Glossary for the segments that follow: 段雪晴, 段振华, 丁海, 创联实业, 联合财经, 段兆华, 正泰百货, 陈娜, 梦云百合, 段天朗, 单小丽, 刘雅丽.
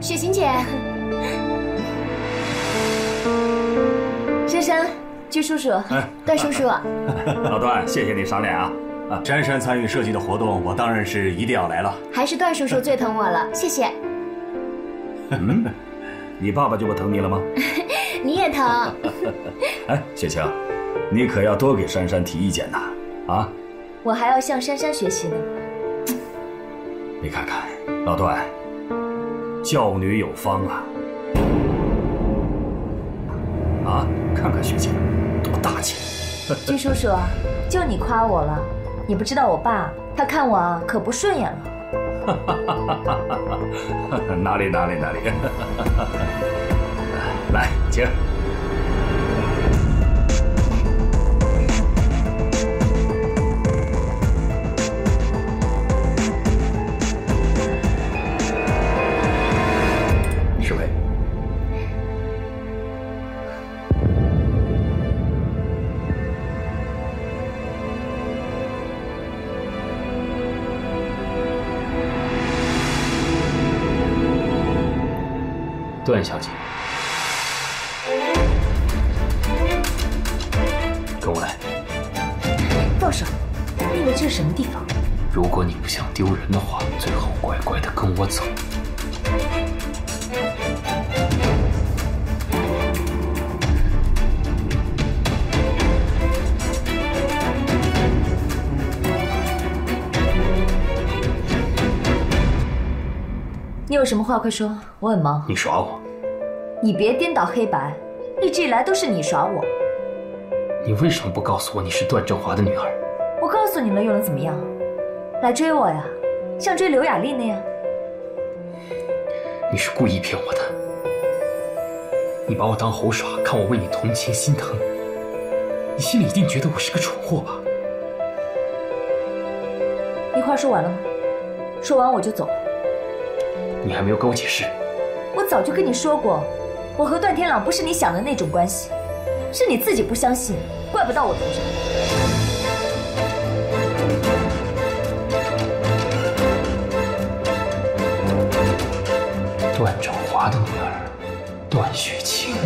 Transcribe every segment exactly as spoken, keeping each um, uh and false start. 雪晴姐，珊珊，鞠叔叔，段叔叔，老段，谢谢你赏脸啊！啊，珊珊参与设计的活动，我当然是一定要来了。还是段叔叔最疼我了，谢谢。嗯，你爸爸就不疼你了吗？你也疼。哎，雪晴，你可要多给珊珊提意见呐！啊，我还要向珊珊学习呢。你看看，老段。 教女有方啊！啊，看看学姐多大气！鞠叔叔，就你夸我了，你不知道我爸，他看我可不顺眼了。哪里哪里哪里！来，请。 段小姐，跟我来。放手！你以为这是什么地方？如果你不想丢人的话，最好乖乖的跟我走。你有什么话快说，我很忙。你耍我。 你别颠倒黑白，一直以来都是你耍我。你为什么不告诉我你是段振华的女儿？我告诉你了又能怎么样？来追我呀，像追刘雅丽那样。你是故意骗我的，你把我当猴耍，看我为你同情心疼，你心里一定觉得我是个蠢货吧？你话说完了吗？说完我就走。你还没有跟我解释。我早就跟你说过。 我和段天朗不是你想的那种关系，是你自己不相信，怪不到我头上。段兆华的女儿，段雪晴。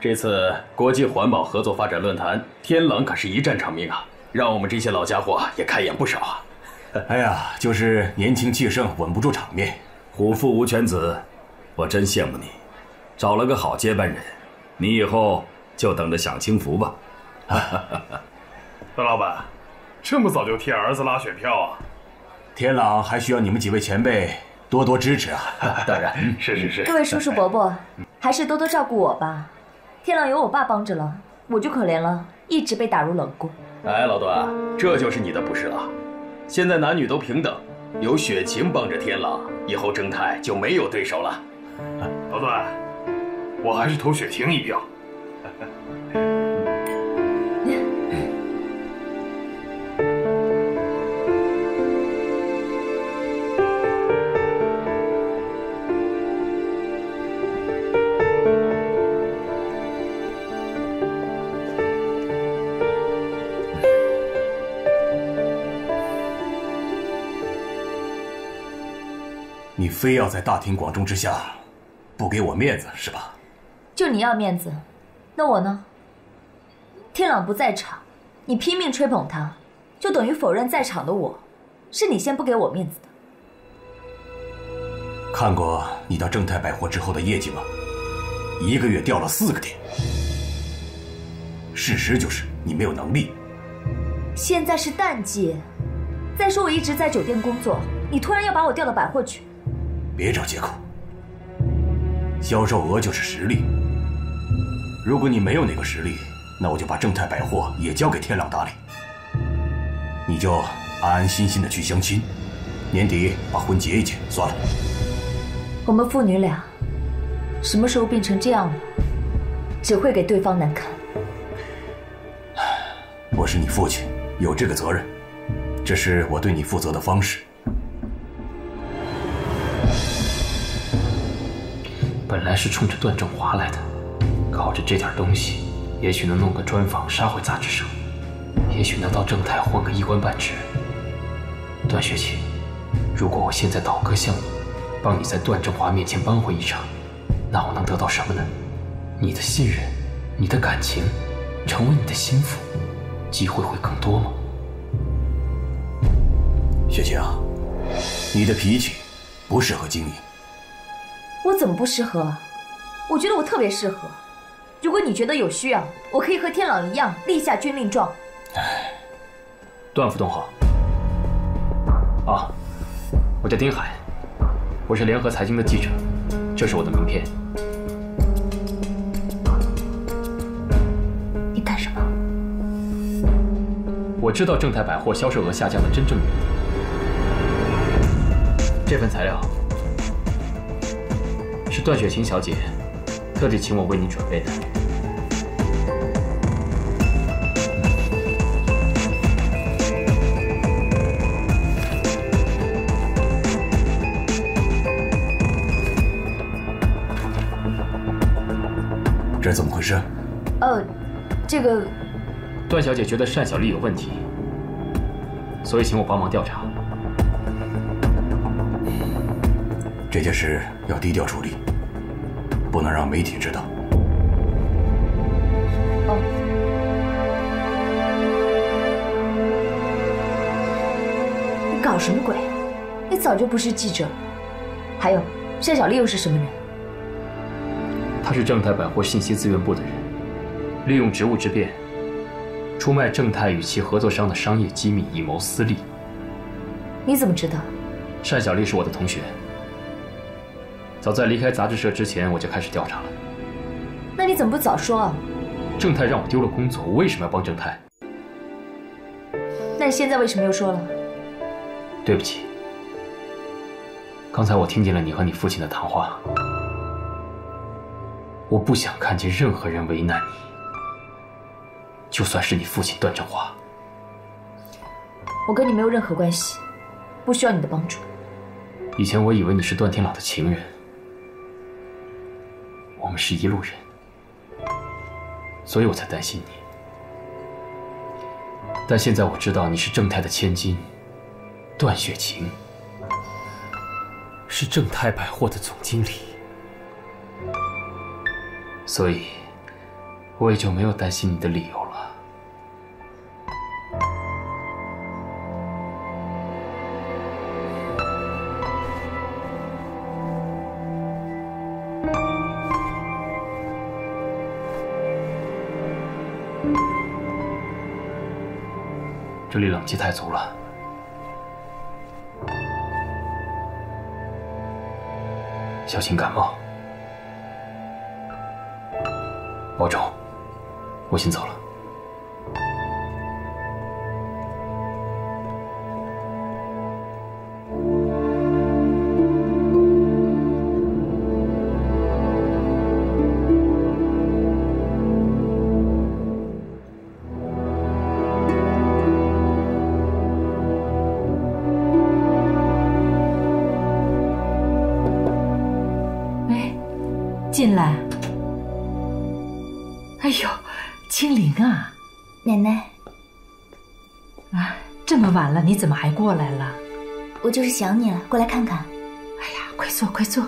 这次国际环保合作发展论坛，天朗可是一战成名啊，让我们这些老家伙也开眼不少啊。哎呀，就是年轻气盛，稳不住场面。虎父无犬子，我真羡慕你，找了个好接班人。你以后就等着享清福吧。段老板，这么早就替儿子拉选票啊？天朗还需要你们几位前辈多多支持啊。当然，是是是。各位叔叔伯伯，还是多多照顾我吧。 天朗有我爸帮着了，我就可怜了，一直被打入冷宫。哎，老段，这就是你的不是了。现在男女都平等，有雪晴帮着天朗，以后正太就没有对手了。老段，我还是投雪晴一票。你非要在大庭广众之下不给我面子是吧？就你要面子，那我呢？天朗不在场，你拼命吹捧他，就等于否认在场的我。是你先不给我面子的。看过你到正泰百货之后的业绩吗？一个月掉了四个点。事实就是你没有能力。现在是淡季，再说我一直在酒店工作，你突然要把我调到百货去，别找借口。销售额就是实力，如果你没有那个实力，那我就把正泰百货也交给天朗打理，你就安安心心的去相亲，年底把婚结一结算了。我们父女俩什么时候变成这样了？只会给对方难堪。我是你父亲，有这个责任，这是我对你负责的方式。 本来是冲着段正华来的，靠着这点东西，也许能弄个专访杀回杂志社，也许能到正泰混个一官半职。段学姐，如果我现在倒戈向你，帮你在段正华面前扳回一城，那我能得到什么呢？你的信任，你的感情，成为你的心腹，机会会更多吗？学姐啊，你的脾气不适合经营。 我怎么不适合啊？我觉得我特别适合。如果你觉得有需要，我可以和天朗一样立下军令状。哎，段副总好。啊，我叫丁海，我是联合财经的记者，这是我的名片。你干什么？我知道正泰百货销售额下降的真正原因。这份材料。 是段雪琴小姐特地请我为你准备的。这是怎么回事？呃，这个段小姐觉得单小丽有问题，所以请我帮忙调查。 这件事要低调处理，不能让媒体知道。哦，你搞什么鬼？你早就不是记者了。还有，单小丽又是什么人？她是正泰百货信息资源部的人，利用职务之便，出卖正泰与其合作商的商业机密以谋私利。你怎么知道？单小丽是我的同学。 早在离开杂志社之前，我就开始调查了。那你怎么不早说啊？正泰让我丢了工作，我为什么要帮正泰？那你现在为什么又说了？对不起，刚才我听见了你和你父亲的谈话，我不想看见任何人为难你，就算是你父亲段正华。我跟你没有任何关系，不需要你的帮助。以前我以为你是段天朗的情人。 我们是一路人，所以我才担心你。但现在我知道你是正泰的千金，段雪晴是正泰百货的总经理，所以我也就没有担心你的理由了。这里冷气太足了。小心感冒，保重。我先走了。进来。哎呦，青灵啊，奶奶。啊，这么晚了，你怎么还过来了？我就是想你了，过来看看。哎呀，快坐，快坐。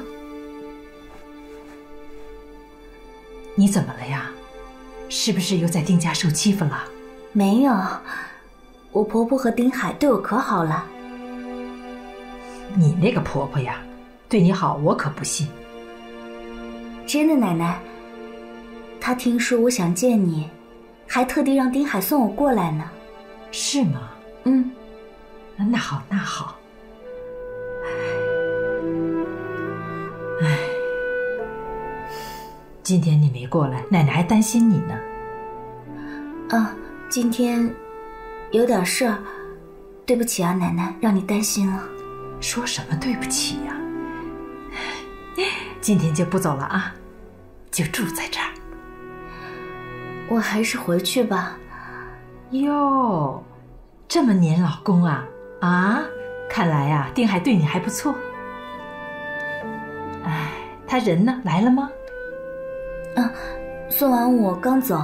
你怎么了呀？是不是又在丁家受欺负了？没有，我婆婆和丁海对我可好了。你那个婆婆呀，对你好，我可不信。 真的，奶奶，他听说我想见你，还特地让丁海送我过来呢。是吗？嗯，那好，那好。哎，哎，今天你没过来，奶奶还担心你呢。啊，今天有点事儿，对不起啊，奶奶，让你担心了。说什么对不起呀？今天就不走了啊，就住在这儿。我还是回去吧。哟，这么黏老公啊？啊，看来啊，丁海对你还不错。哎，他人呢？来了吗？啊，送完我刚走。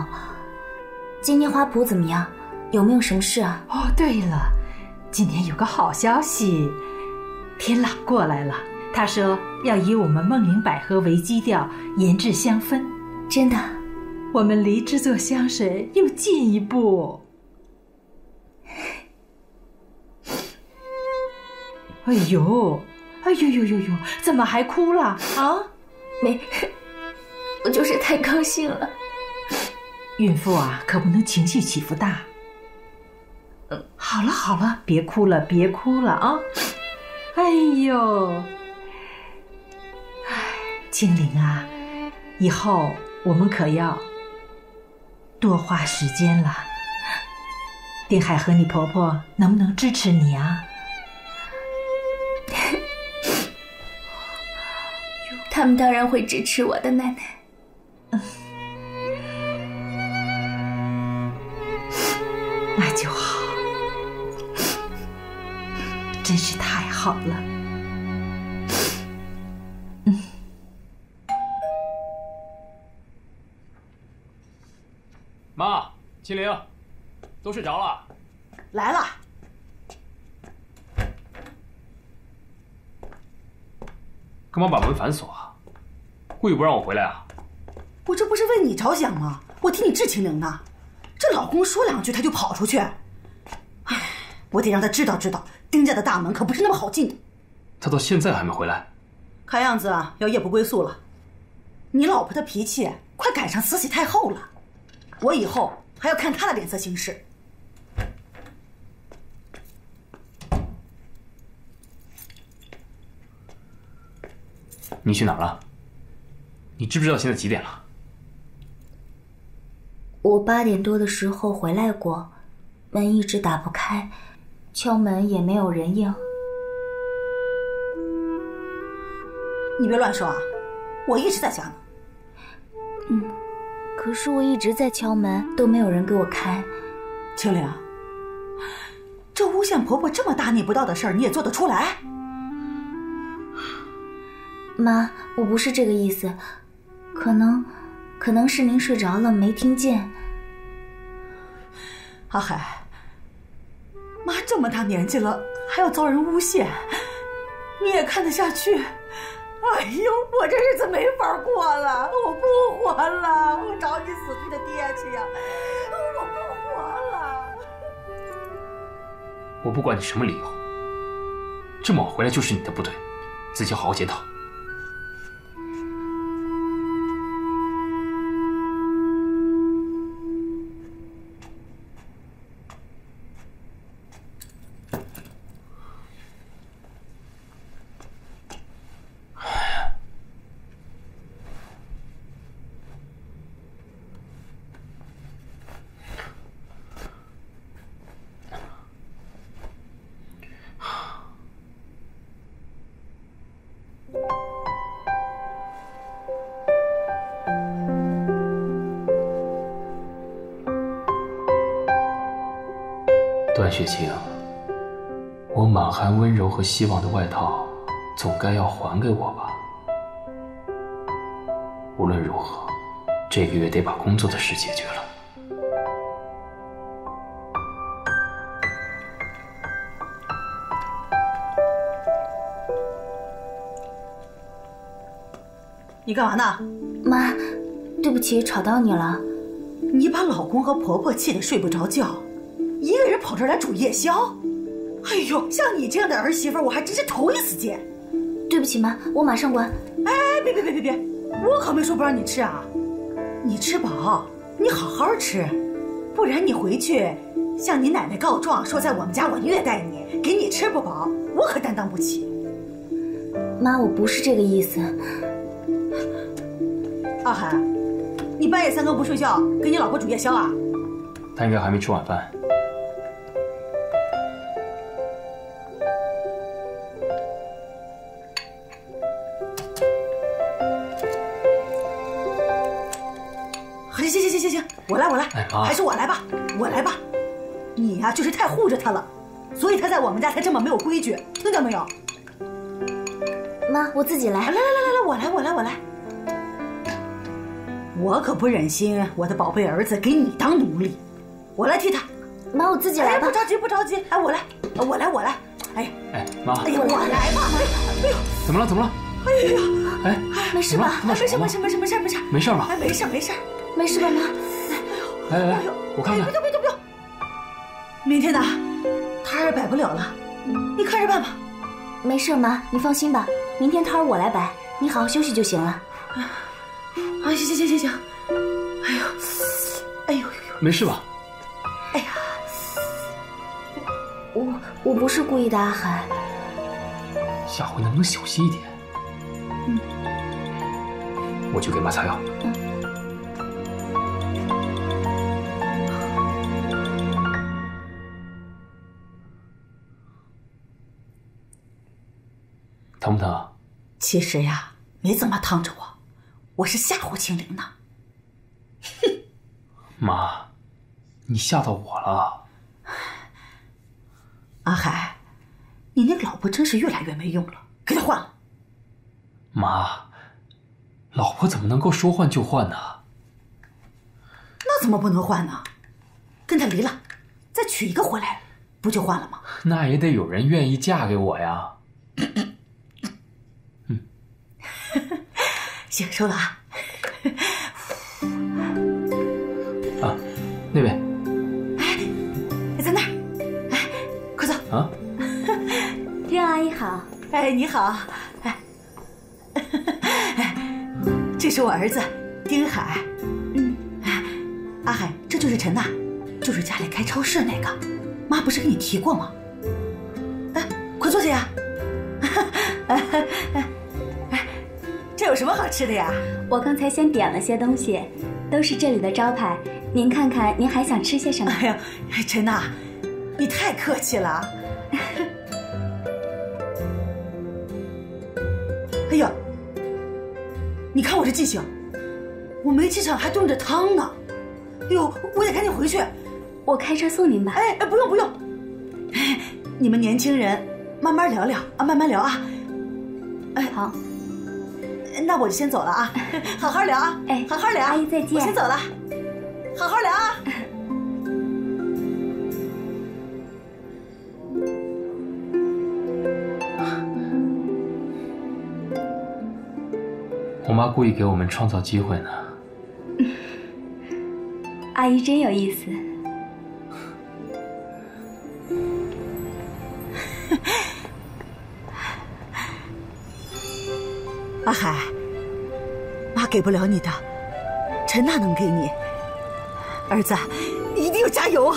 今天花圃怎么样？有没有什么事啊？哦，对了，今天有个好消息，天朗过来了。他说要以我们梦云百合为基调研制香氛。真的？我们离制作香水又进一步。哎呦，哎呦呦呦呦，怎么还哭了啊？没，我就是太高兴了。孕妇啊，可不能情绪起伏大。嗯，好了好了，别哭了别哭了啊！哎呦。青灵啊，以后我们可要多花时间了。丁海和你婆婆能不能支持你啊？他们当然会支持我的，奶奶。那就好，真是太好了。妈，秦玲，都睡着了。来了。干嘛把门反锁啊？故意不让我回来啊？我这不是为你着想吗？我替你治秦玲呢。这老公说两句他就跑出去，哎，我得让他知道知道，丁家的大门可不是那么好进的。他到现在还没回来，看样子啊要夜不归宿了。你老婆的脾气快赶上慈禧太后了。我以后还要看他的脸色行事。你去哪儿了？你知不知道现在几点了？我八点多的时候回来过，门一直打不开，敲门也没有人应。你别乱说啊，我一直在家呢。嗯。可是我一直在敲门，都没有人给我开。青灵，这诬陷婆婆这么大逆不道的事儿，你也做得出来？妈，我不是这个意思，可能，可能是您睡着了没听见。阿海，妈这么大年纪了，还要遭人诬陷，你也看得下去？哎呦，我这日子没法过了，我不活了，我找你死去的爹去呀！我不活了。我不管你什么理由，这么晚回来就是你的不对，自己好好检讨。段雪清，我满含温柔和希望的外套，总该要还给我吧？无论如何，这个月得把工作的事解决了。你干嘛呢？妈，对不起，吵到你了。你把老公和婆婆气得睡不着觉，一个人跑这儿来煮夜宵。哎呦，像你这样的儿媳妇，我还真是头一次见。对不起妈，我马上滚。哎，别别别别别，我可没说不让你吃啊。你吃饱，你好好吃，不然你回去向你奶奶告状，说在我们家我虐待你，给你吃不饱，我可担当不起。妈，我不是这个意思。阿涵，你半夜三更不睡觉，给你老婆煮夜宵啊？她应该还没吃晚饭。 我来，我来，哎、还是我来吧，我来吧。你呀、啊，就是太护着他了，所以他在我们家才这么没有规矩，听到没有？妈，我自己来。来来来来来，我来，我来，我来。我可不忍心我的宝贝儿子给你当奴隶，我来替他。妈，我自己来吧。哎、不着急，不着急。哎，我来，我来，我来。哎呀，哎，妈，哎呀，我来吧。哎呦，怎么了？怎么了？哎呀，哎，没事吧？没事，没事，没事，没事，没事，没事吧？哎，没事，没事，没事吧，妈？ 来来来，我看看。别动别动别动！明天呢，摊儿摆不了了，你看着办吧。没事，妈，你放心吧，明天摊儿我来摆，你好好休息就行了。啊，行行行行行。哎呦，哎呦，没事吧？哎呀，我我不是故意的，阿涵。下回能不能小心一点？嗯。我去给妈擦药。嗯。 疼不疼？其实呀，没怎么烫着我，我是吓唬青灵呢。哼，妈，你吓到我了。阿海，你那个老婆真是越来越没用了，给她换了。妈，老婆怎么能够说换就换呢？那怎么不能换呢？跟她离了，再娶一个回来，不就换了吗？那也得有人愿意嫁给我呀。行，收了啊。啊，那位。哎，在那儿。哎，快走。啊。任阿姨好。哎，你好。哎，这是我儿子丁海。嗯。阿海，这就是陈娜，就是家里开超市那个。妈不是跟你提过吗？哎，快坐下呀。哎。 这有什么好吃的呀？我刚才先点了些东西，都是这里的招牌。您看看，您还想吃些什么？哎呀，陈娜，你太客气了。哎呀，你看我这记性，我煤气厂还炖着汤呢。哎呦，我得赶紧回去。我开车送您吧。哎哎，不用不用。哎，你们年轻人慢慢聊聊啊，慢慢聊啊。哎，好。 那我就先走了啊，好好聊啊，哎，好好聊，阿姨再见，我先走了，好好聊啊。我妈故意给我们创造机会呢。阿姨真有意思。阿海，妈给不了你的，陈娜能给你。儿子，你一定要加油啊！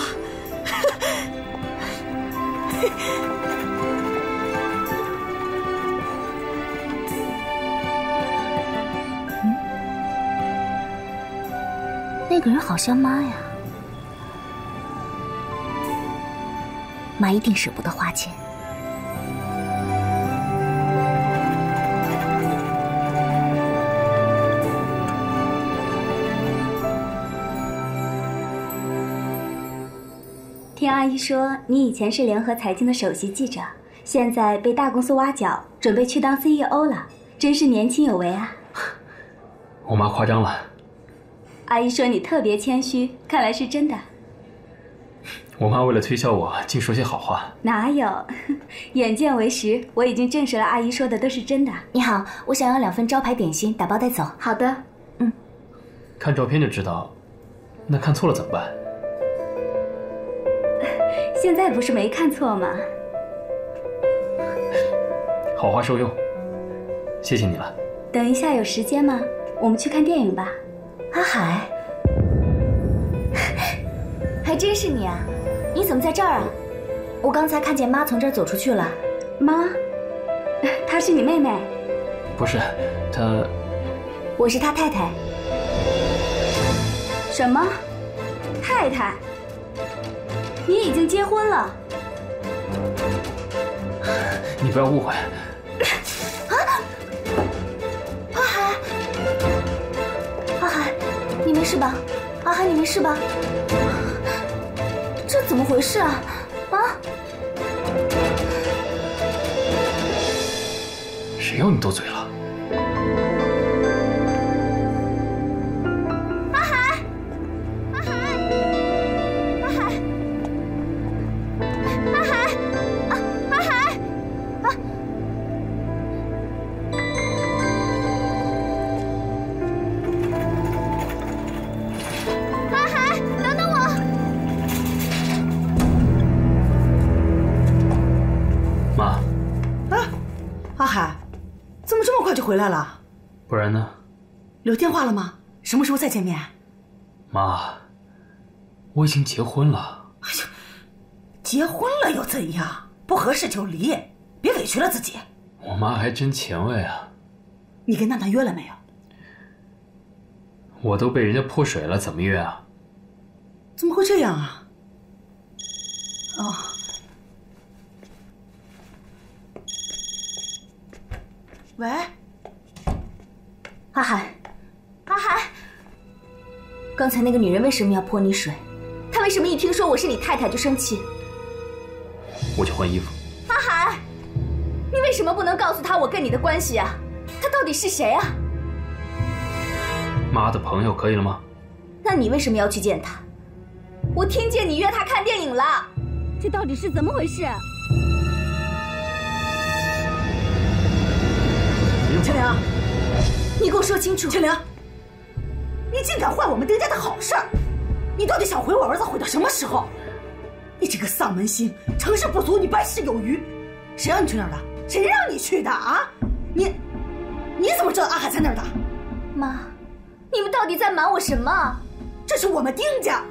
嗯，那个人好像妈呀，妈一定舍不得花钱。 听阿姨说，你以前是联合财经的首席记者，现在被大公司挖角，准备去当 C E O 了，真是年轻有为啊！我妈夸张了。阿姨说你特别谦虚，看来是真的。我妈为了推销我，竟说些好话。哪有？眼见为实，我已经证实了阿姨说的都是真的。你好，我想要两份招牌点心，打包带走。好的，嗯。看照片就知道，那看错了怎么办？ 现在不是没看错吗？好话受用，谢谢你了。等一下有时间吗？我们去看电影吧。阿海，还真是你啊！你怎么在这儿啊？我刚才看见妈从这儿走出去了。妈，她是你妹妹？不是，她……我是她太太。什么？太太？你已经结婚了？ 你不要误会，啊！阿海，阿海，你没事吧？阿海，你没事吧？这怎么回事啊？啊！谁要你斗嘴了？阿海，阿海，阿海，阿海，啊！阿海。 啊！阿海，等等我！妈。啊，阿海，怎么这么快就回来了？不然呢？留电话了吗？什么时候再见面？妈，我已经结婚了。哎呦，结婚了又怎样？不合适就离。 别委屈了自己，我妈还真前卫啊！你跟娜娜约了没有？我都被人家泼水了，怎么约啊？怎么会这样啊？哦，喂，阿海，阿海，刚才那个女人为什么要泼你水？她为什么一听说我是你太太就生气？我去换衣服。阿海。 你为什么不能告诉他我跟你的关系啊？他到底是谁啊？妈的朋友可以了吗？那你为什么要去见他？我听见你约他看电影了，这到底是怎么回事？陈良，你给我说清楚！陈良，你竟敢坏我们丁家的好事儿！你到底想毁我儿子毁到什么时候？你这个丧门星，成事不足你败事有余，谁让你去那儿的？ 谁让你去的啊？你，你怎么知道阿海在那儿的？妈，你们到底在瞒我什么？这是我们丁家，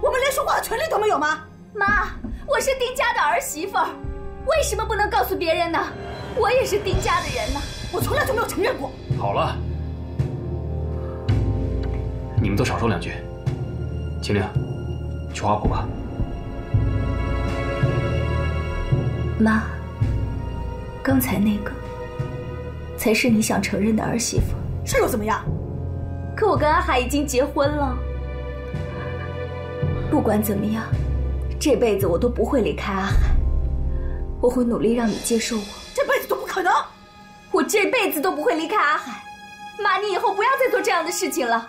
我们连说话的权利都没有吗？妈，我是丁家的儿媳妇，为什么不能告诉别人呢？我也是丁家的人呢，我从来就没有承认过。好了，你们都少说两句。秦岭，去花圃吧。妈。 刚才那个，才是你想承认的儿媳妇，这又怎么样？可我跟阿海已经结婚了。不管怎么样，这辈子我都不会离开阿海，我会努力让你接受我。这辈子都不可能，我这辈子都不会离开阿海。妈，你以后不要再做这样的事情了。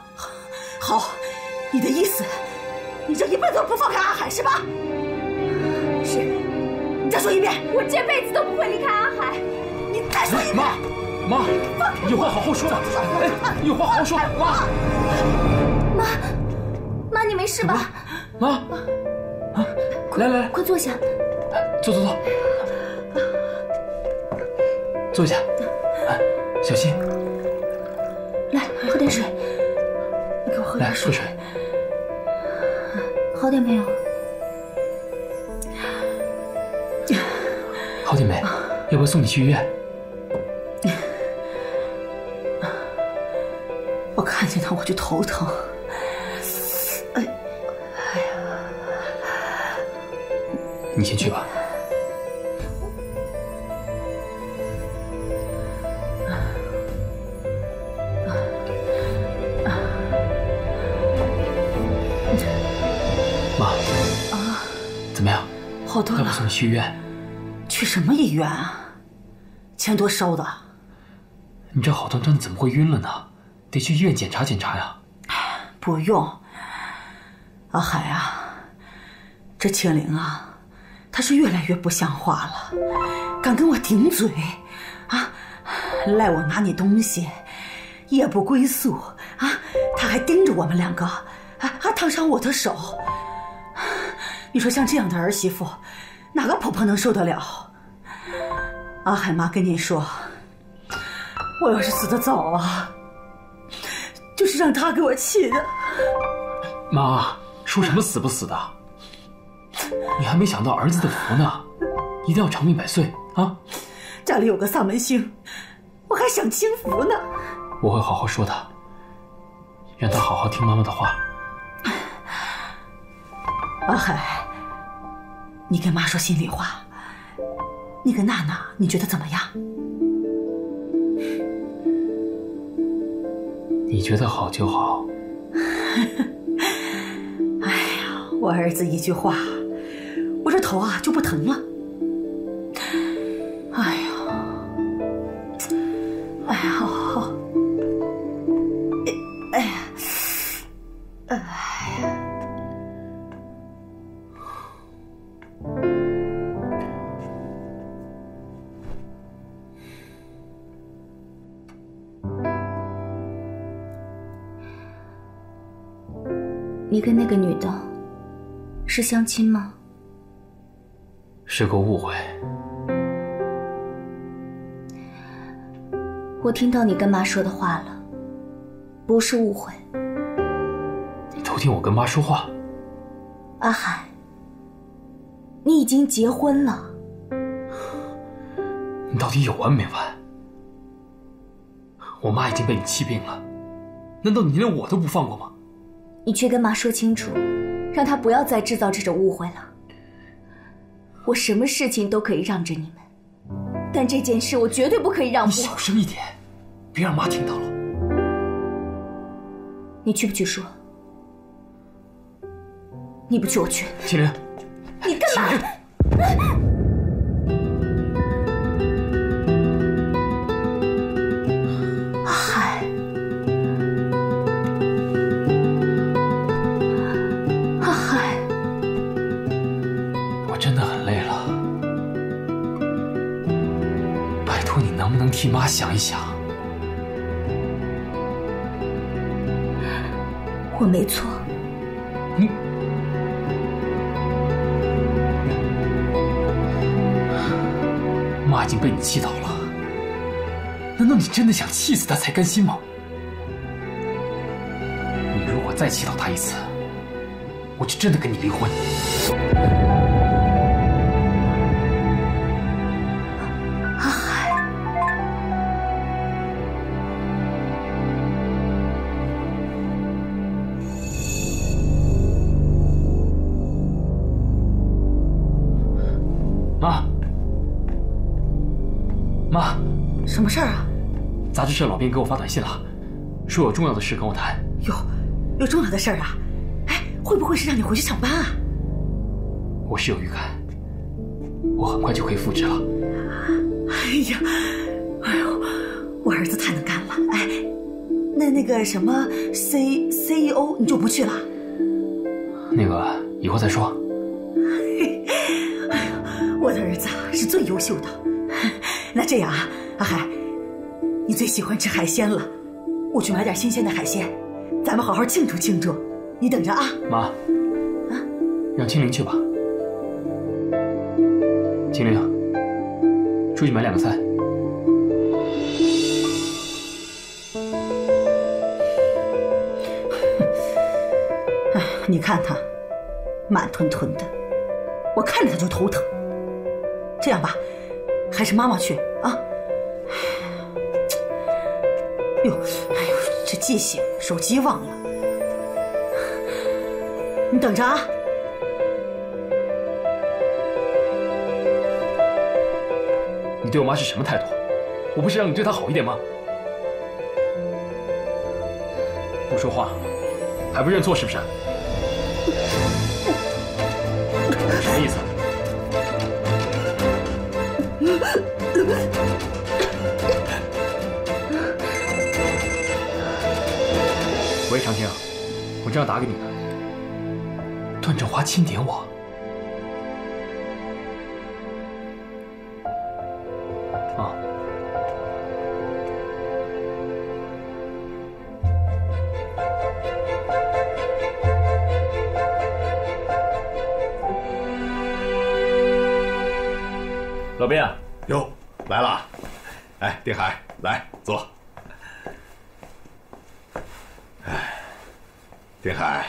好，你的意思，你这一辈子都不放开阿海是吧？是。 你再说一遍，我这辈子都不会离开阿海。你再说一遍，妈，妈，有话好好说。哎，有话好好说，妈。妈，妈，你没事吧？妈，啊，来来来，快坐下。坐坐坐，坐下。哎，小心。来，喝点水。你给我喝点水。来，喝水。好点没有？ 好姐妹，要不要送你去医院？我看见他我就头疼。哎，哎呀，你先去吧。妈，啊，怎么样？好多了。要不送你去医院？ 去什么医院啊？钱多烧的。你这好端端的怎么会晕了呢？得去医院检查检查呀。不用。阿海啊，这青灵啊，他是越来越不像话了，敢跟我顶嘴，啊，赖我拿你东西，夜不归宿啊，他还盯着我们两个，还还烫伤我的手。你说像这样的儿媳妇。 哪个婆婆能受得了？阿海妈跟您说，我要是死得早啊，就是让他给我气的。妈，说什么死不死的？你还没享到儿子的福呢，一定要长命百岁啊！家里有个丧门星，我还享清福呢。我会好好说他，让他好好听妈妈的话。阿海，你跟妈说心里话，你跟娜娜，你觉得怎么样？ 你觉得好就好。哎呀，我儿子一句话，我这头啊就不疼了。哎呀，哎呀，好好好。哎呀，哎呀，你跟那个女的是相亲吗？是个误会。我听到你跟妈说的话了，不是误会。你偷听我跟妈说话？阿海，你已经结婚了。你到底有完没完？我妈已经被你气病了，难道你连我都不放过吗？ 你去跟妈说清楚，让她不要再制造这种误会了。我什么事情都可以让着你们，但这件事我绝对不可以让步。你小声一点，别让妈听到了。你去不去说？你不去，我去。秦凌，你干嘛？阿海。 能不能替妈想一想？我没错。你，妈已经被你气到了，难道你真的想气死她才甘心吗？你如果再气到她一次，我就真的跟你离婚。 什么事儿啊？杂志社老编给我发短信了，说有重要的事跟我谈。有，有重要的事儿啊？哎，会不会是让你回去上班啊？我是有预感，我很快就可以复职了。哎呀，哎呦，我儿子太能干了。哎，那那个什么 C C E O 你就不去了？那个以后再说。哎呦，我的儿子啊是最优秀的。那这样啊。 阿海，你最喜欢吃海鲜了，我去买点新鲜的海鲜，咱们好好庆祝庆祝。你等着啊，妈。啊，让青灵去吧。青灵，出去买两个菜。哎，你看他，慢吞吞的，我看着他就头疼。这样吧，还是妈妈去啊。 哟，哎呦，这记性，手机忘了。你等着啊！你对我妈是什么态度？我不是让你对她好一点吗？不说话，还不认错是不是？什么意思？ 喂，长青，我正要打给你呢。段振华钦点我，啊！老斌啊，哟，来了！哎，定海，来坐。丁海，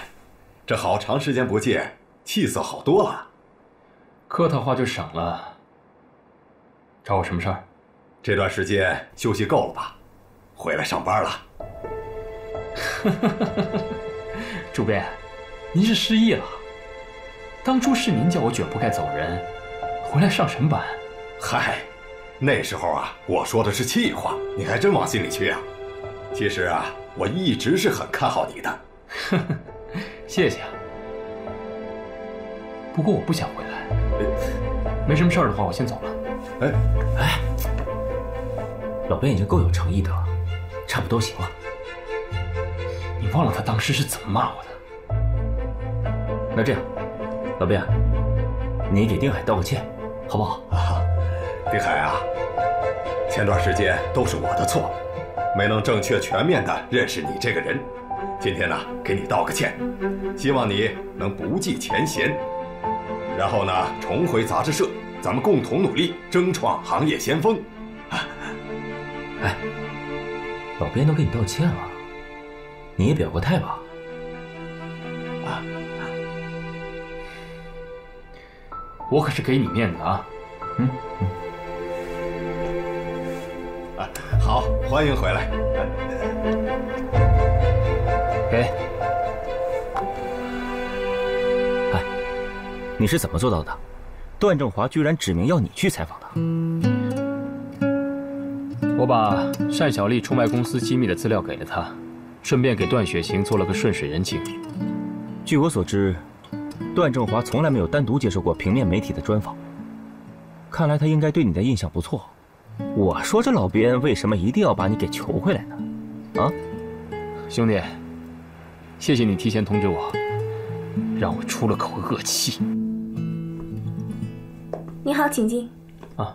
这好长时间不见，气色好多了。客套话就少了。找我什么事儿？这段时间休息够了吧？回来上班了。主编，您是失忆了？当初是您叫我卷铺盖走人，回来上什么班？嗨，那时候啊，我说的是气话，你还真往心里去啊。 其实啊，我一直是很看好你的。谢谢啊。不过我不想回来。没什么事儿的话，我先走了。哎哎，老编已经够有诚意的了，差不多行了。你忘了他当时是怎么骂我的？那这样，老编，你给丁海道个歉，好不好？啊，丁海啊，前段时间都是我的错。 没能正确全面的认识你这个人，今天呢，给你道个歉，希望你能不计前嫌，然后呢，重回杂志社，咱们共同努力，争创行业先锋。啊、哎，老编都给你道歉了，你也表个态吧。啊，我可是给你面子啊，嗯。嗯 好，欢迎回来。给，哎，你是怎么做到的？段正华居然指名要你去采访的。我把单小丽出卖公司机密的资料给了他，顺便给段雪行做了个顺水人情。据我所知，段正华从来没有单独接受过平面媒体的专访。看来他应该对你的印象不错。 我说这老编为什么一定要把你给求回来呢？啊，兄弟，谢谢你提前通知我，让我出了口恶气。你好，请进。啊，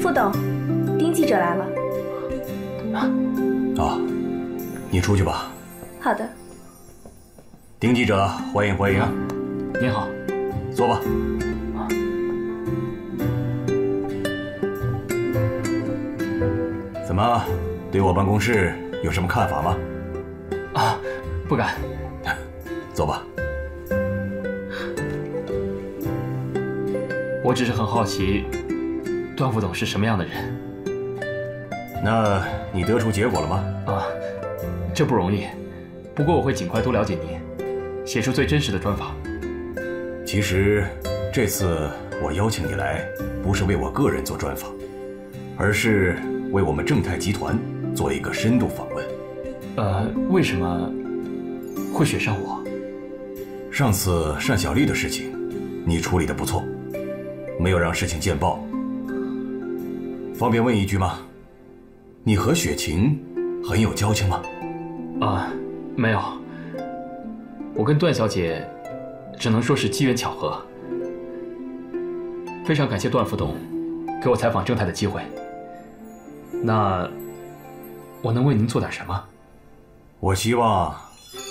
副董，丁记者来了。啊，啊，你出去吧。好的。丁记者，欢迎欢迎。您好，坐吧。 怎么，对我办公室有什么看法吗？啊，不敢。走吧。我只是很好奇，段副董是什么样的人。那你得出结果了吗？啊，这不容易。不过我会尽快多了解你，写出最真实的专访。其实，这次我邀请你来，不是为我个人做专访，而是。 为我们正泰集团做一个深度访问。呃，为什么会选上我？上次单小丽的事情，你处理得不错，没有让事情见报。方便问一句吗？你和雪晴很有交情吗？啊，没有。我跟段小姐只能说是机缘巧合。非常感谢段副董给我采访正泰的机会。 那我能为您做点什么？我希望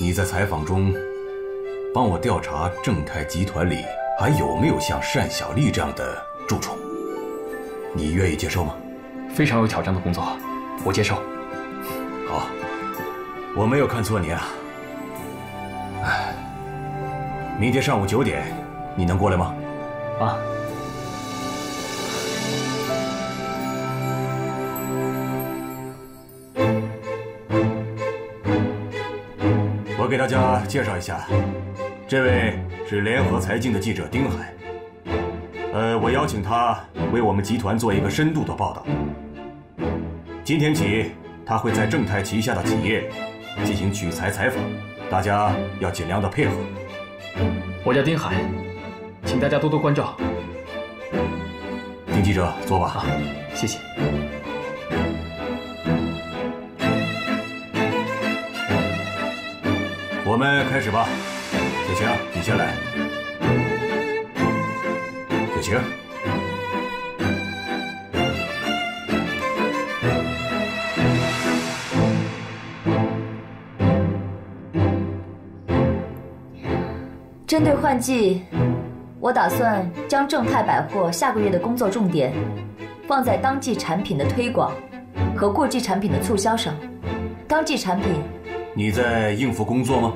你在采访中帮我调查正泰集团里还有没有像单小丽这样的蛀虫。你愿意接受吗？非常有挑战的工作，我接受。好，我没有看错你啊。哎，明天上午九点，你能过来吗？啊。 我给大家介绍一下，这位是联合财经的记者丁海。呃，我邀请他为我们集团做一个深度的报道。今天起，他会在正泰旗下的企业进行取材采访，大家要尽量的配合。我叫丁海，请大家多多关照。丁记者，坐吧。啊，谢谢。 我们开始吧，雪晴，你先来。雪晴，针对换季，我打算将正泰百货下个月的工作重点放在当季产品的推广和过季产品的促销上。高技产品。你在应付工作吗？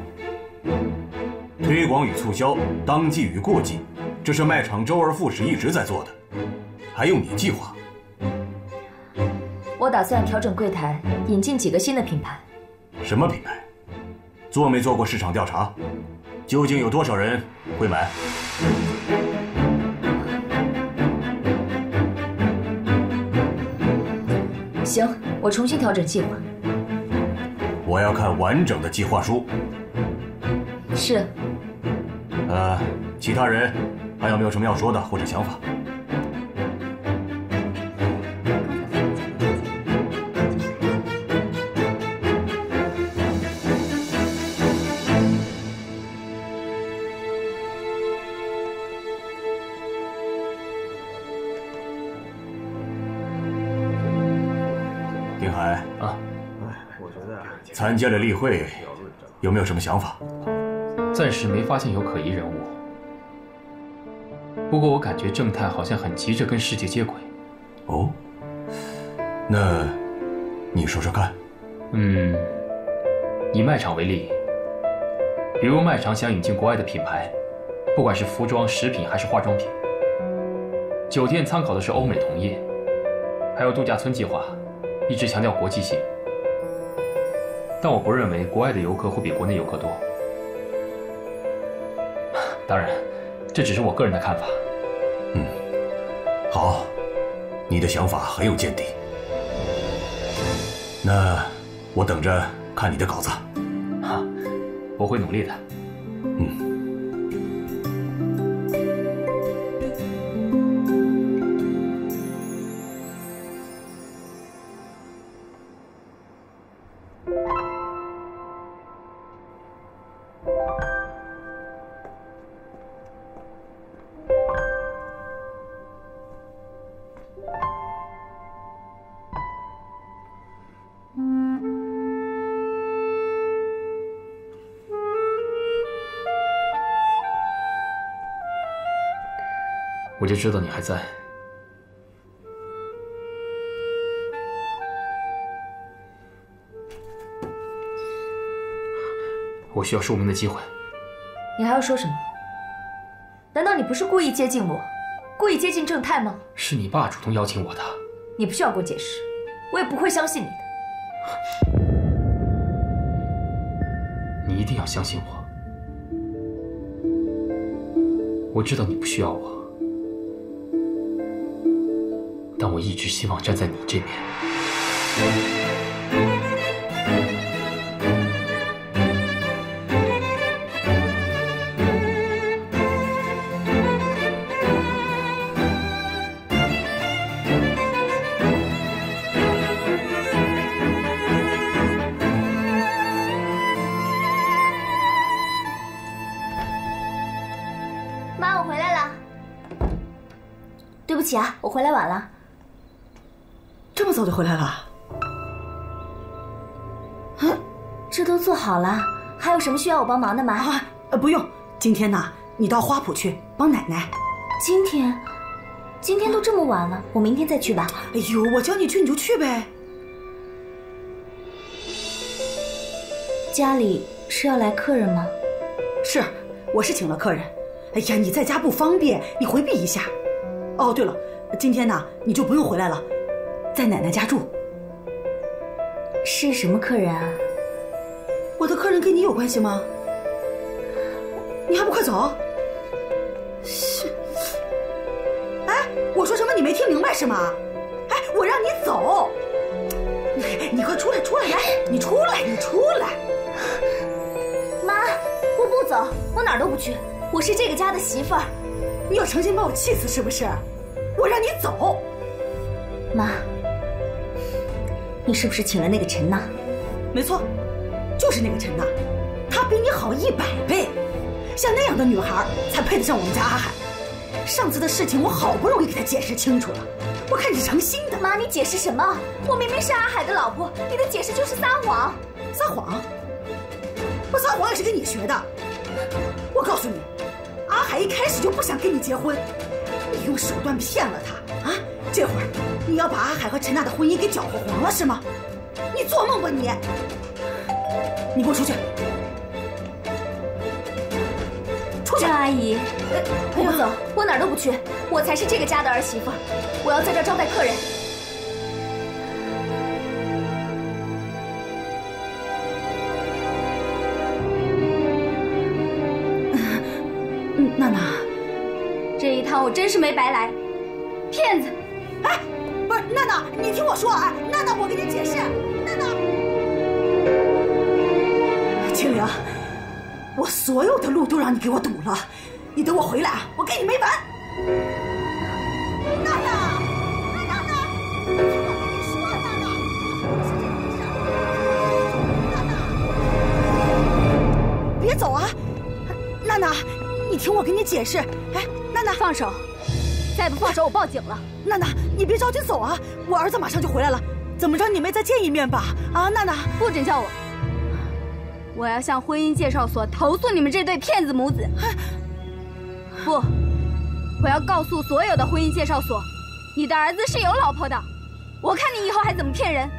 推广与促销，当季与过季，这是卖场周而复始一直在做的，还用你计划？我打算调整柜台，引进几个新的品牌。什么品牌？做没做过市场调查？究竟有多少人会买？ 行，我重新调整计划。我要看完整的计划书。是。呃，其他人还有没有什么要说的或者想法？参加了例会，有没有什么想法？暂时没发现有可疑人物。不过我感觉正太好像很急着跟世界接轨。哦，那你说说看。嗯，以卖场为例，比如卖场想引进国外的品牌，不管是服装、食品还是化妆品。酒店参考的是欧美同业，还有度假村计划，一直强调国际性。 但我不认为国外的游客会比国内游客多。当然，这只是我个人的看法。嗯，好，你的想法很有见地。那我等着看你的稿子。哈，我会努力的。嗯。 我就知道你还在。我需要说明的机会。你还要说什么？难道你不是故意接近我，故意接近正太吗？是你爸主动邀请我的。你不需要给我解释，我也不会相信你的。你一定要相信我。我知道你不需要我。 但我一直希望站在你这边。妈，我回来了。对不起啊，我回来晚了。 这么早就回来了？嗯，这都做好了，还有什么需要我帮忙的吗？啊，呃，不用。今天呢，你到花圃去帮奶奶。今天，今天都这么晚了，我明天再去吧。哎呦，我叫你去你就去呗。家里是要来客人吗？是，我是请了客人。哎呀，你在家不方便，你回避一下。哦，对了，今天呢，你就不用回来了。 在奶奶家住，是什么客人啊？我的客人跟你有关系吗？你还不快走！是，哎，我说什么你没听明白是吗？哎，我让你走，你你快出来，出来，来，你出来，你出来！妈，我不走，我哪儿都不去，我是这个家的媳妇儿。你有诚心把我气死是不是？我让你走，妈。 你是不是请了那个陈娜？没错，就是那个陈娜，她比你好一百倍，像那样的女孩才配得上我们家阿海。上次的事情我好不容易给她解释清楚了，我看你成心的。妈，你解释什么？我明明是阿海的老婆，你的解释就是撒谎。撒谎？我撒谎也是跟你学的。我告诉你，阿海一开始就不想跟你结婚，你用手段骗了他啊！这会儿。 你要把阿海和陈娜的婚姻给搅和黄了是吗？你做梦吧你！你给我出去！出去！张阿姨，我不走，我哪儿都不去，我才是这个家的儿媳妇，我要在这儿招待客人。 娜娜，这一趟我真是没白来，骗子！哎，不是娜娜，你听我说啊，娜娜，我给你解释，娜娜。青灵，我所有的路都让你给我堵了，你等我回来啊，我跟你没完！娜娜，娜娜，你听我跟你说，娜娜，我是这回事。娜娜，别走啊，娜娜。 你听我给你解释，哎，娜娜，放手！再不放手，我报警了。娜娜，你别着急走啊，我儿子马上就回来了。怎么着，你们再见一面吧？啊，娜娜，不准叫我！我要向婚姻介绍所投诉你们这对骗子母子。不，我要告诉所有的婚姻介绍所，你的儿子是有老婆的。我看你以后还怎么骗人！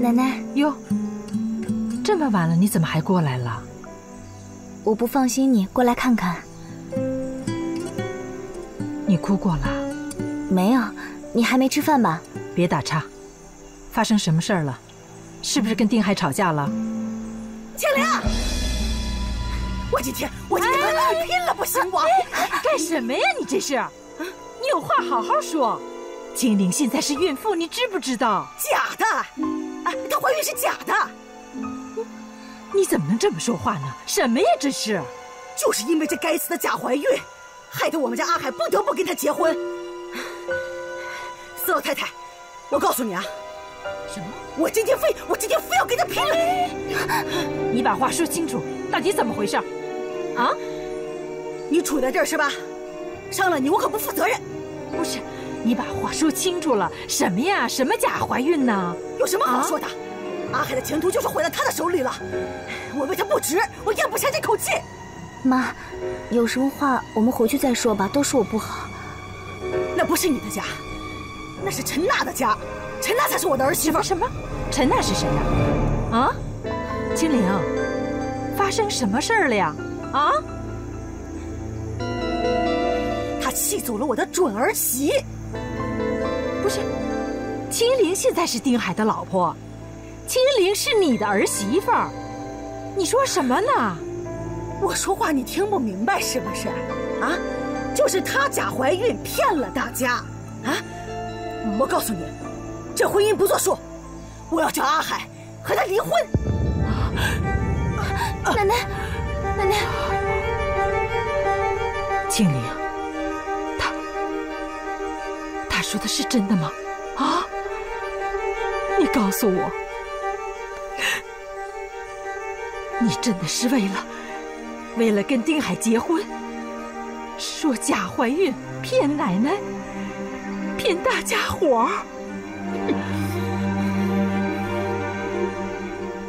奶奶哟，这么晚了，你怎么还过来了？我不放心你，过来看看。你哭过了？没有，你还没吃饭吧？别打岔，发生什么事儿了？是不是跟丁海吵架了？青灵，我今天我今天跟你拼了，不行我！干什么呀？你这是？你有话好好说。青灵现在是孕妇，你知不知道？假的。 啊，她怀孕是假的，你怎么能这么说话呢？什么呀这是？就是因为这该死的假怀孕，害得我们家阿海不得不跟她结婚。四老太太，我告诉你啊，什么？我今天非我今天非要跟她拼了！你把话说清楚，到底怎么回事？啊？你杵在这儿是吧？伤了你，我可不负责任。不是。 你把话说清楚了，什么呀？什么假怀孕呢？有什么好说的？啊、阿海的前途就是毁在他的手里了，我为他不值，我咽不下这口气。妈，有什么话我们回去再说吧，都是我不好。那不是你的家，那是陈娜的家，陈娜才是我的儿媳妇。什么？陈娜是谁呀？啊？青灵，发生什么事儿了呀？啊？她气走了我的准儿媳。 不是，青灵现在是丁海的老婆，青灵是你的儿媳妇儿，你说什么呢？我说话你听不明白是不是？啊，就是她假怀孕骗了大家啊！我告诉你，这婚姻不作数，我要叫阿海和她离婚。啊、奶奶，奶奶，青灵。 说的是真的吗？啊！你告诉我，你真的是为了为了跟丁海结婚，说假怀孕骗奶奶，骗大家伙儿？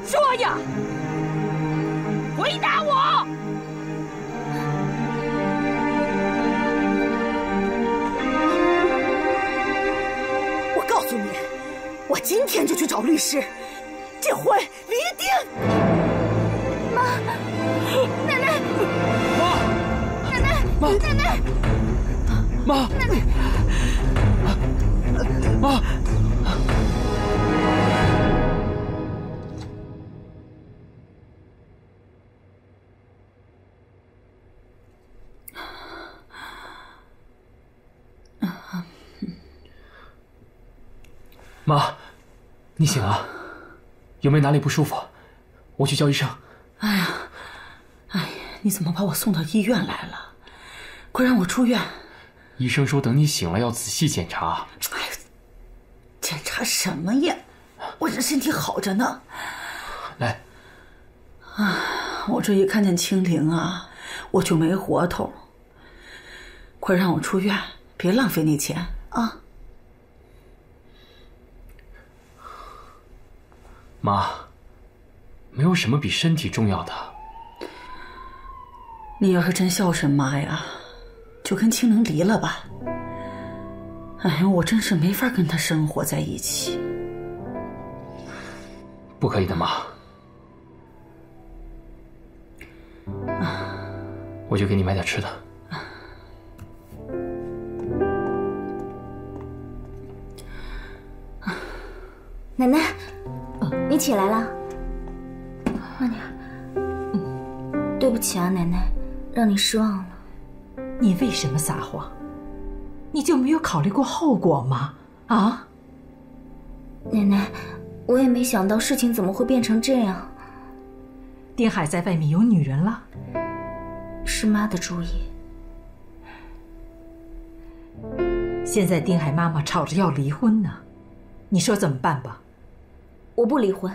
说呀！回答我！ 告诉你，我今天就去找律师，这婚离定。妈，奶奶，妈，奶奶，妈，奶奶，妈，奶奶，妈。妈。 妈，你醒了，有没有哪里不舒服？我去叫医生。哎呀，哎呀，你怎么把我送到医院来了？快让我出院！医生说等你醒了要仔细检查。哎呀，检查什么呀？我这身体好着呢。来。啊，我这一看见青灵啊，我就没活头。快让我出院，别浪费那钱啊！ 妈，没有什么比身体重要的。你要是真孝顺妈呀，就跟青灵离了吧。哎呀，我真是没法跟她生活在一起。不可以的，妈。啊，我就给你买点吃的。 奶奶，你起来了。妈娘，嗯，对不起啊，奶奶，让你失望了。你为什么撒谎？你就没有考虑过后果吗？啊？奶奶，我也没想到事情怎么会变成这样。丁海在外面有女人了，是妈的主意。现在丁海妈妈吵着要离婚呢，你说怎么办吧？ 我不离婚。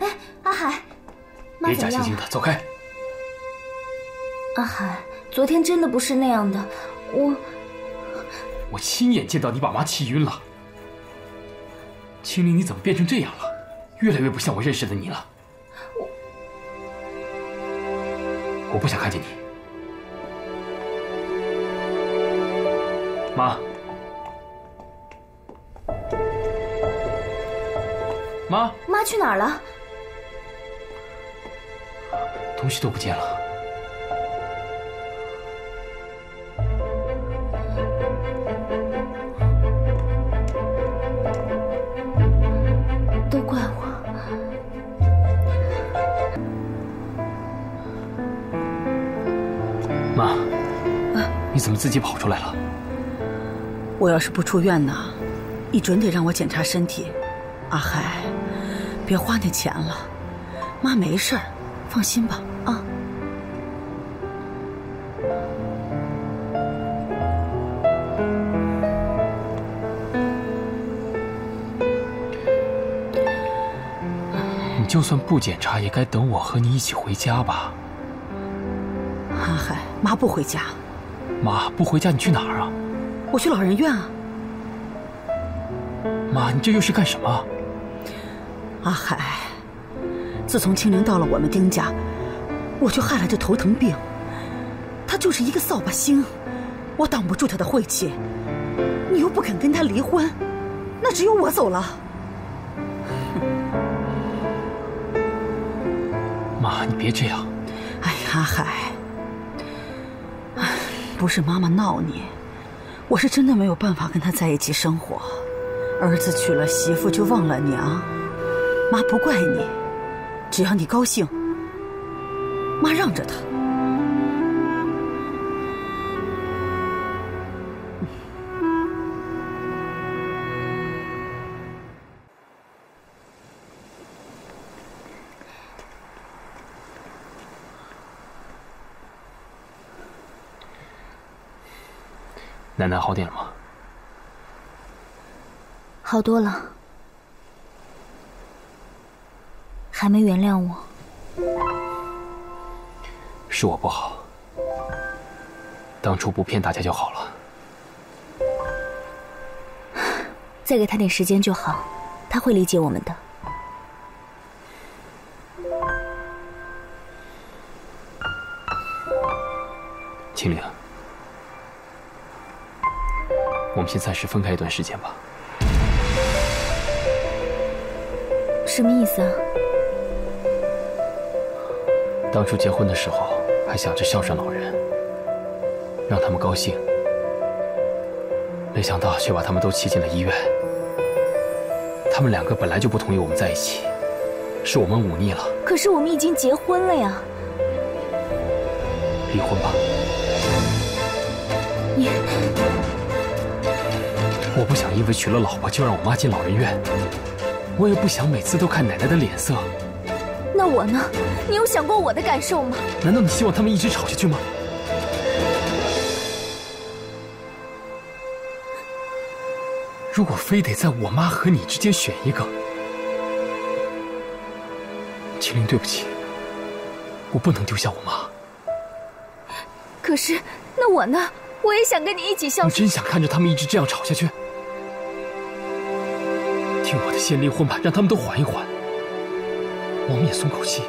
哎，阿海，妈怎么样了？别假惺惺的，走开。阿海，昨天真的不是那样的，我……我亲眼见到你把妈气晕了。青灵，你怎么变成这样了？越来越不像我认识的你了。我……我不想看见你。 妈，妈，妈去哪儿了？东西都不见了。都怪我。妈，你怎么自己跑出来了？ 我要是不出院呢，你准得让我检查身体。阿海，别花那钱了，妈没事儿，放心吧。啊。你就算不检查，也该等我和你一起回家吧。阿海，妈不回家。妈不回家，你去哪儿啊？ 我去老人院啊！妈，你这又是干什么？阿海，自从青灵到了我们丁家，我就害了这头疼病。他就是一个扫把星，我挡不住他的晦气。你又不肯跟他离婚，那只有我走了。妈，你别这样。哎呀，阿海，不是妈妈闹你。 我是真的没有办法跟他在一起生活，儿子娶了媳妇就忘了娘，妈不怪你，只要你高兴，妈让着他。奶奶好点了吗？好多了，还没原谅我。是我不好，当初不骗大家就好了。再给他点时间就好，他会理解我们的。青灵。 我们先暂时分开一段时间吧。什么意思啊？当初结婚的时候还想着孝顺老人，让他们高兴，没想到却把他们都气进了医院。他们两个本来就不同意我们在一起，是我们忤逆了。可是我们已经结婚了呀。离婚吧。你。 我不想因为娶了老婆就让我妈进老人院，我也不想每次都看奶奶的脸色。那我呢？你有想过我的感受吗？难道你希望他们一直吵下去吗？如果非得在我妈和你之间选一个，青灵，对不起，我不能丢下我妈。可是，那我呢？我也想跟你一起孝顺。你真想看着他们一直这样吵下去？先离婚吧，让他们都缓一缓，我们也松口气。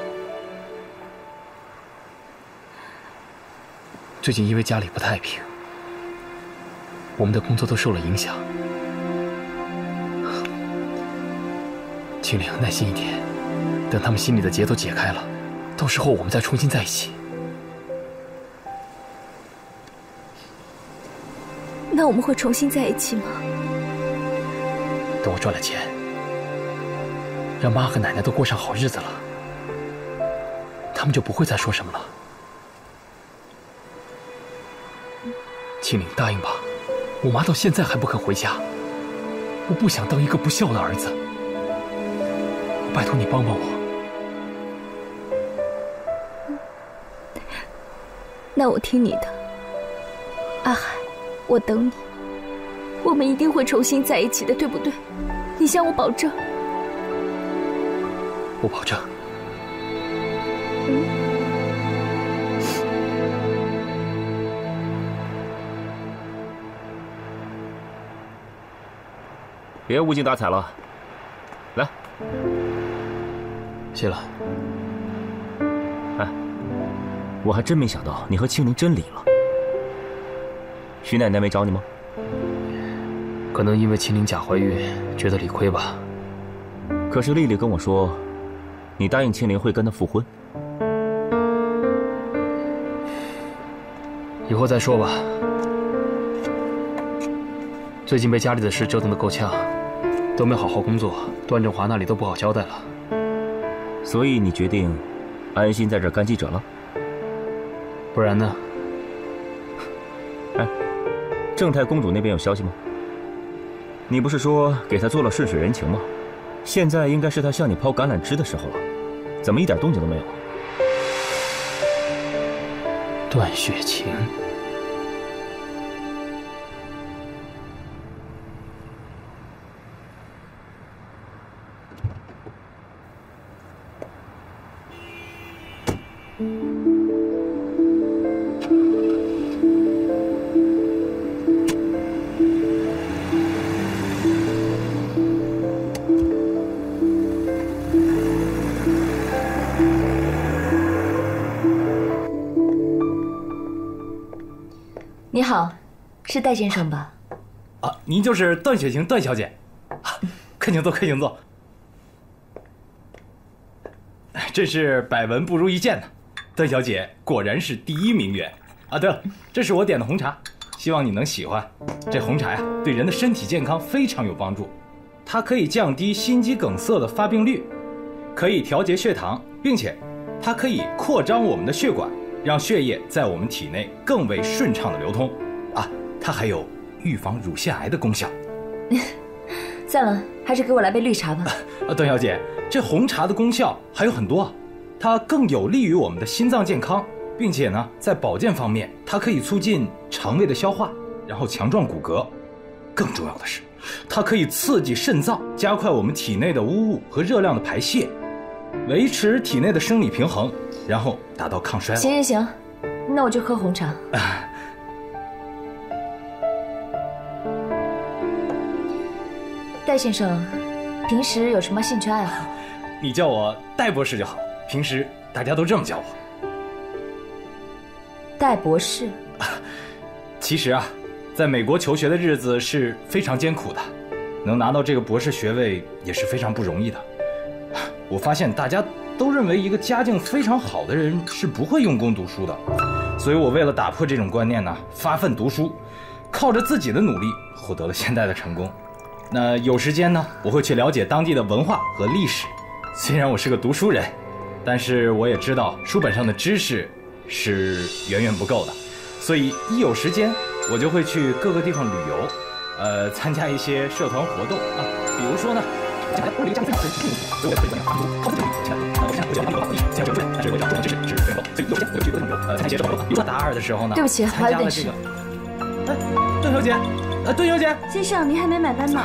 最近因为家里不太平，我们的工作都受了影响，秦岭，耐心一点，等他们心里的结都解开了，到时候我们再重新在一起。那我们会重新在一起吗？ 等我赚了钱，让妈和奶奶都过上好日子了，他们就不会再说什么了。青岭，答应吧，我妈到现在还不肯回家，我不想当一个不孝的儿子，拜托你帮帮我。那我听你的，阿海，我等你。 我们一定会重新在一起的，对不对？你向我保证。我保证。嗯。 别无精打采了，来。谢了。哎，我还真没想到你和青灵真离了。徐奶奶没找你吗？ 可能因为秦岭假怀孕，觉得理亏吧。可是丽丽跟我说，你答应秦岭会跟她复婚。以后再说吧。最近被家里的事折腾得够呛，都没好好工作，段振华那里都不好交代了。所以你决定安心在这儿干记者了？不然呢？哎，正太公主那边有消息吗？ 你不是说给他做了顺水人情吗？现在应该是他向你抛橄榄枝的时候了，怎么一点动静都没有？段雪晴，你好，是戴先生吧？啊，您就是段雪晴，段小姐。啊，快请坐，快请坐。真是百闻不如一见呢，段小姐果然是第一名媛。啊，对了，这是我点的红茶，希望你能喜欢。这红茶呀，对人的身体健康非常有帮助，它可以降低心肌梗塞的发病率，可以调节血糖，并且它可以扩张我们的血管。 让血液在我们体内更为顺畅的流通，啊，它还有预防乳腺癌的功效。算了，还是给我来杯绿茶吧。啊，段小姐，这红茶的功效还有很多，它更有利于我们的心脏健康，并且呢，在保健方面，它可以促进肠胃的消化，然后强壮骨骼。更重要的是，它可以刺激肾脏，加快我们体内的污物和热量的排泄。 维持体内的生理平衡，然后达到抗衰老。行行行，那我就喝红茶。啊、戴先生，平时有什么兴趣爱好？你叫我戴博士就好，平时大家都这么叫我。戴博士、啊。其实啊，在美国求学的日子是非常艰苦的，能拿到这个博士学位也是非常不容易的。 我发现大家都认为一个家境非常好的人是不会用功读书的，所以我为了打破这种观念呢，发奋读书，靠着自己的努力获得了现在的成功。那有时间呢，我会去了解当地的文化和历史。虽然我是个读书人，但是我也知道书本上的知识是远远不够的，所以一有时间我就会去各个地方旅游，呃，参加一些社团活动啊，比如说呢。 大二的时候呢，对不起，还有点事。哎，段小姐，哎，段小姐，先生，您还没买单呢。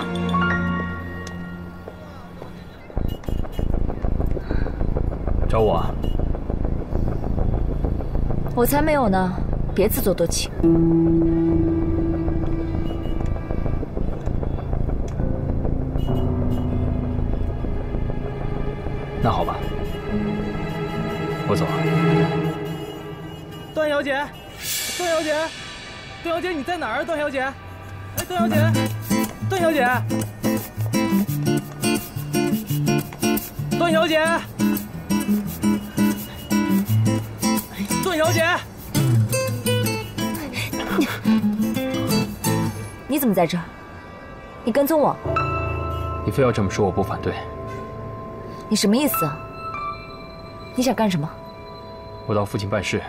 找我？我才没有呢，别自作多情。那好吧，我走了。段小姐，段小姐，段小姐，你在哪儿啊？段小姐，哎，段小姐，段小姐，段小姐，段小姐，你怎么在这儿？你跟踪我？你非要这么说，我不反对。 你什么意思啊？你想干什么？我到父亲办事，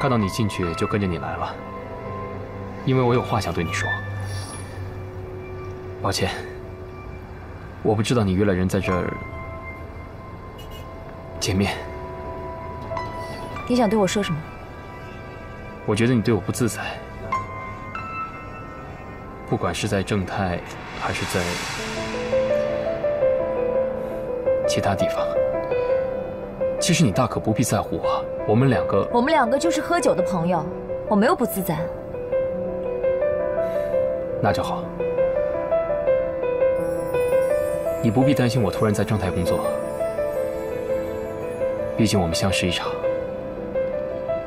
看到你进去就跟着你来了，因为我有话想对你说。抱歉，我不知道你约了人在这儿见面。你想对我说什么？我觉得你对我不自在，不管是在正太还是在…… 其他地方，其实你大可不必在乎我。我们两个，我们两个就是喝酒的朋友，我没有不自在。那就好，你不必担心我突然在正太工作。毕竟我们相识一场，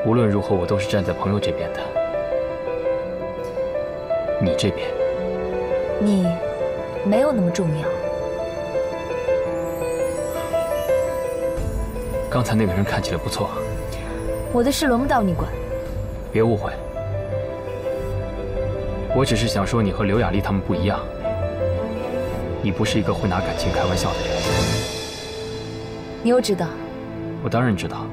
无论如何我都是站在朋友这边的，你这边，你没有那么重要。 刚才那个人看起来不错，我的事轮不到你管。别误会，我只是想说你和刘雅丽他们不一样，你不是一个会拿感情开玩笑的人。你又知道？我当然知道。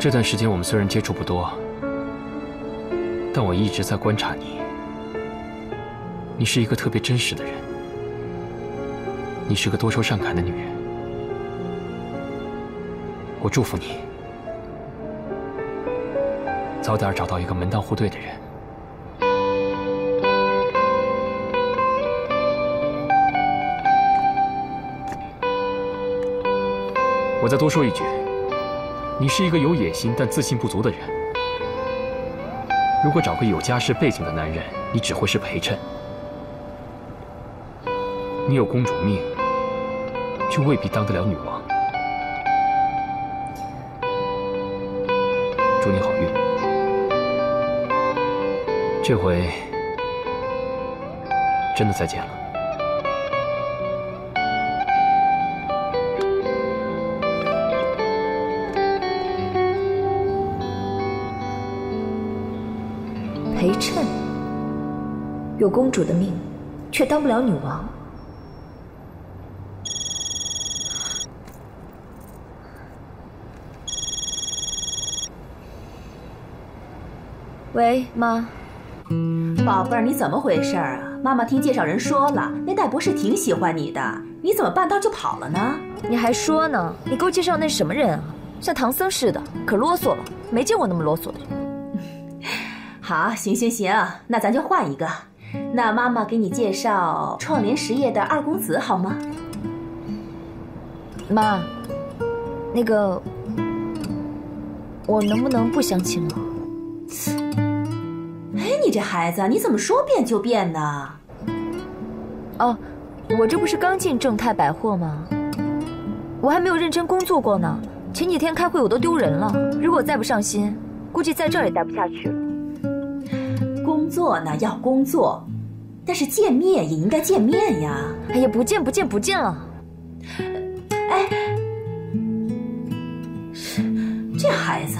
这段时间我们虽然接触不多，但我一直在观察你。你是一个特别真实的人，你是个多愁善感的女人。 我祝福你，早点找到一个门当户对的人。我再多说一句，你是一个有野心但自信不足的人。如果找个有家世背景的男人，你只会是陪衬。你有公主命，却未必当得了女王。 祝你好运，这回真的再见了。陪衬，有公主的命，却当不了女王。喂，妈，宝贝儿，你怎么回事儿啊？妈妈听介绍人说了，那戴博士挺喜欢你的，你怎么半道就跑了呢？你还说呢？你给我介绍那什么人啊？像唐僧似的，可啰嗦了，没见过那么啰嗦的。好，行行行，那咱就换一个。那妈妈给你介绍创联实业的二公子好吗？妈，那个，我能不能不相亲了？ 你这孩子，你怎么说变就变呢？哦，我这不是刚进正泰百货吗？我还没有认真工作过呢。前几天开会我都丢人了，如果再不上心，估计在这儿也待不下去了。工作呢要工作，但是见面也应该见面呀。哎呀，不见不见不见了。哎，这孩子。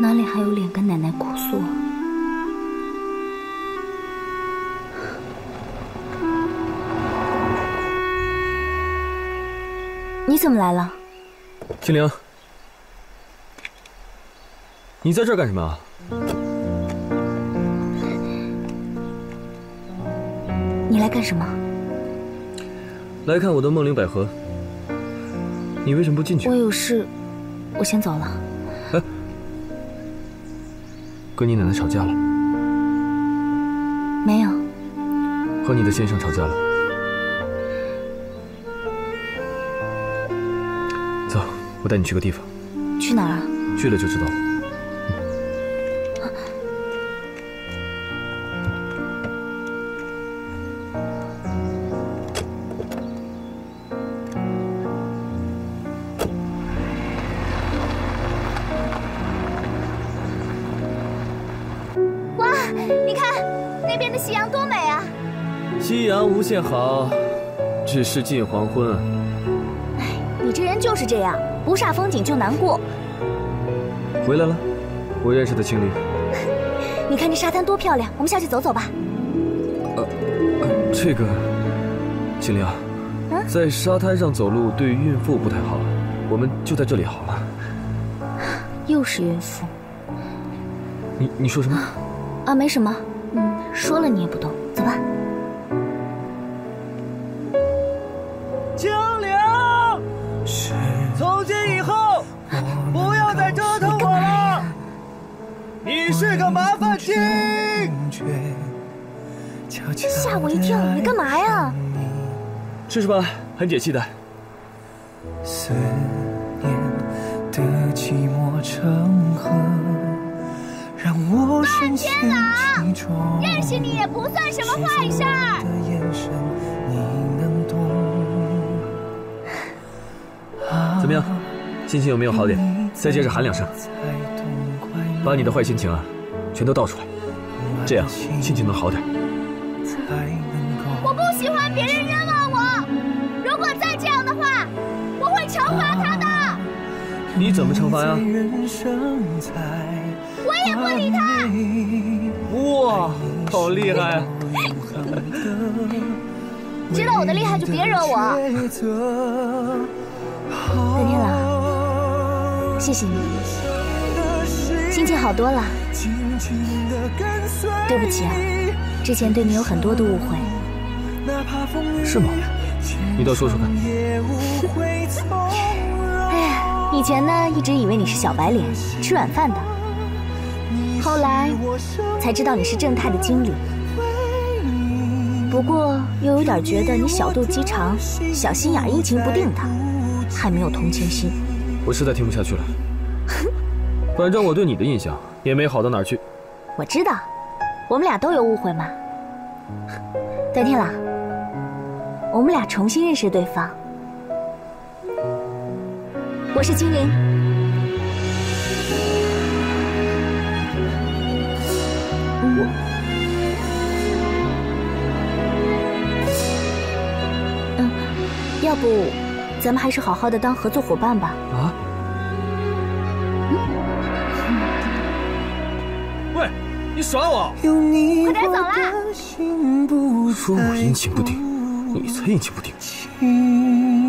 哪里还有脸跟奶奶哭诉啊？你怎么来了？金玲，你在这儿干什么啊？你来干什么？来看我的梦灵百合。你为什么不进去？我有事，我先走了。哎。 跟你奶奶吵架了，没有。和你的先生吵架了。走，我带你去个地方。去哪儿啊？去了就知道了。 无限好，只是近黄昏。哎，你这人就是这样，不煞风景就难过。回来了，我认识的情侣。你看这沙滩多漂亮，我们下去走走吧。呃，呃这个，锦玲，嗯、在沙滩上走路对孕妇不太好，我们就在这里好了。又是孕妇。你你说什么？啊，没什么。嗯，说了你也不懂，走吧。 清零，从今以后不要再折腾我了。你是个麻烦精。吓我一跳，你干嘛呀？试试吧，很解气的。思念的寂寞成河，让我深陷其中。认识你也不算什么坏事儿。 怎么样，心情有没有好点？再接着喊两声，把你的坏心情啊，全都倒出来，这样心情能好点。我不喜欢别人冤枉我，如果再这样的话，我会惩罚他的。你怎么惩罚呀？我也不理他。哇，好厉害！知道我的厉害就别惹我。 白天朗，谢谢你，心情好多了。对不起啊，之前对你有很多的误会。是吗？你倒说说看。哎呀，以前呢一直以为你是小白脸，吃软饭的，后来才知道你是正泰的经理。不过又有点觉得你小肚鸡肠，小心眼，阴晴不定的。 还没有同情心，我实在听不下去了。反正我对你的印象也没好到哪儿去。我知道，我们俩都有误会嘛。白天朗，我们俩重新认识对方。我是精灵。我。 嗯，要不？ 咱们还是好好的当合作伙伴吧。啊！喂，你耍我！快点走啦！说我阴晴不定，你才阴晴不定。